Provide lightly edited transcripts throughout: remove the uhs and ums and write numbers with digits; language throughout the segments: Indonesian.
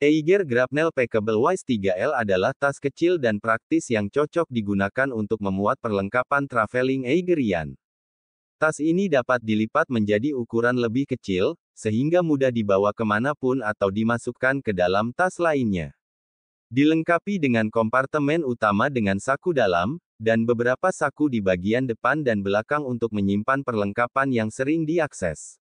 Eiger Grapnel Packable Waist 3L adalah tas kecil dan praktis yang cocok digunakan untuk memuat perlengkapan traveling Eigerian. Tas ini dapat dilipat menjadi ukuran lebih kecil, sehingga mudah dibawa kemanapun atau dimasukkan ke dalam tas lainnya. Dilengkapi dengan kompartemen utama dengan saku dalam, dan beberapa saku di bagian depan dan belakang untuk menyimpan perlengkapan yang sering diakses.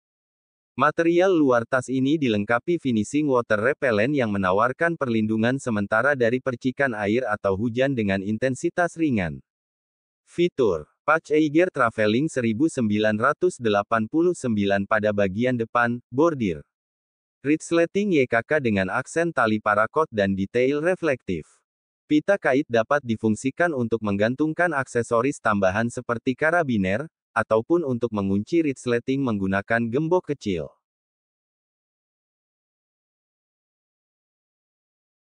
Material luar tas ini dilengkapi finishing water repellent yang menawarkan perlindungan sementara dari percikan air atau hujan dengan intensitas ringan. Fitur Patch Eiger Traveling 1989 pada bagian depan, bordir. Ritsleting YKK dengan aksen tali parakot dan detail reflektif. Pita kait dapat difungsikan untuk menggantungkan aksesoris tambahan seperti karabiner, ataupun untuk mengunci ritsleting menggunakan gembok kecil.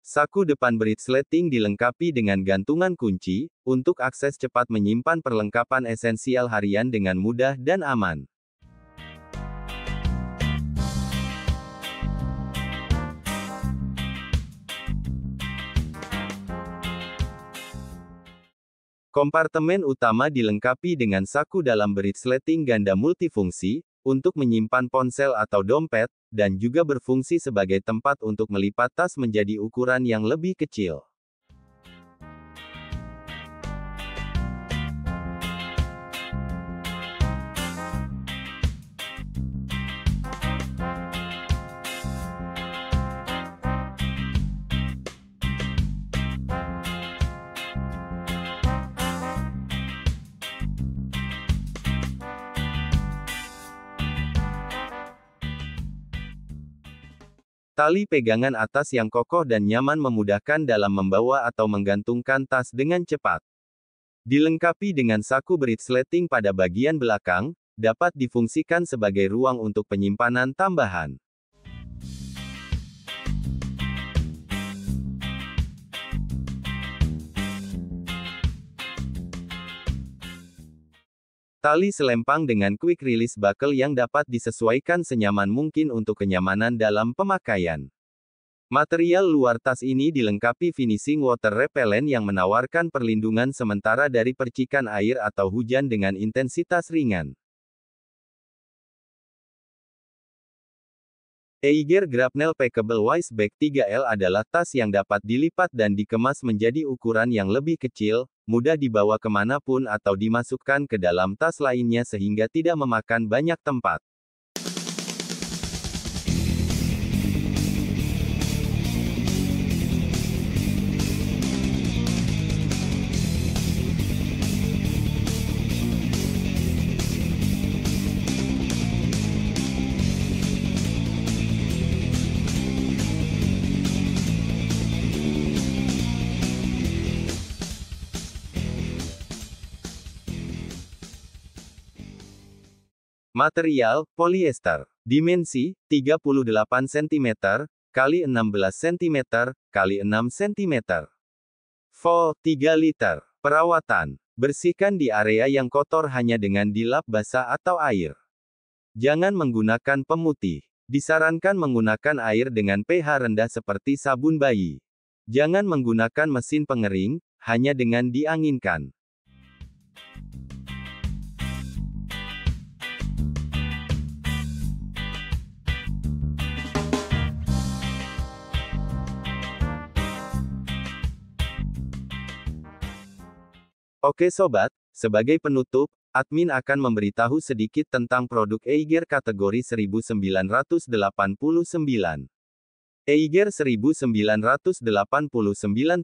Saku depan beritsleting dilengkapi dengan gantungan kunci, untuk akses cepat menyimpan perlengkapan esensial harian dengan mudah dan aman. Kompartemen utama dilengkapi dengan saku dalam beritsleting ganda multifungsi, untuk menyimpan ponsel atau dompet, dan juga berfungsi sebagai tempat untuk melipat tas menjadi ukuran yang lebih kecil. Tali pegangan atas yang kokoh dan nyaman memudahkan dalam membawa atau menggantungkan tas dengan cepat. Dilengkapi dengan saku beritsleting pada bagian belakang, dapat difungsikan sebagai ruang untuk penyimpanan tambahan. Tali selempang dengan quick release buckle yang dapat disesuaikan senyaman mungkin untuk kenyamanan dalam pemakaian. Material luar tas ini dilengkapi finishing water repellent yang menawarkan perlindungan sementara dari percikan air atau hujan dengan intensitas ringan. Eiger Grapnel Packable Waist Bag 3L adalah tas yang dapat dilipat dan dikemas menjadi ukuran yang lebih kecil, mudah dibawa kemanapun atau dimasukkan ke dalam tas lainnya sehingga tidak memakan banyak tempat. Material, polyester. Dimensi, 38 cm, x 16 cm, x 6 cm. Vol, 3 liter. Perawatan. Bersihkan di area yang kotor hanya dengan dilap basah atau air. Jangan menggunakan pemutih. Disarankan menggunakan air dengan pH rendah seperti sabun bayi. Jangan menggunakan mesin pengering, hanya dengan dianginkan. Oke sobat, sebagai penutup, admin akan memberitahu sedikit tentang produk Eiger kategori 1989. Eiger 1989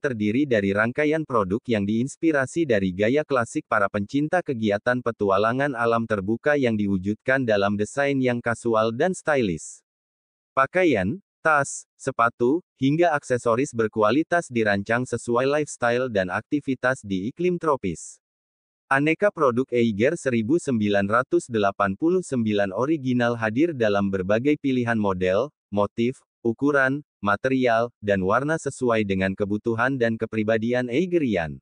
terdiri dari rangkaian produk yang diinspirasi dari gaya klasik para pencinta kegiatan petualangan alam terbuka yang diwujudkan dalam desain yang kasual dan stylish. Pakaian, tas, sepatu, hingga aksesoris berkualitas dirancang sesuai lifestyle dan aktivitas di iklim tropis. Aneka produk Eiger 1989 original hadir dalam berbagai pilihan model, motif, ukuran, material, dan warna sesuai dengan kebutuhan dan kepribadian Eigerian.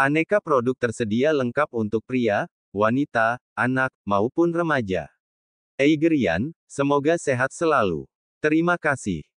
Aneka produk tersedia lengkap untuk pria, wanita, anak, maupun remaja. Eigerian, semoga sehat selalu. Terima kasih.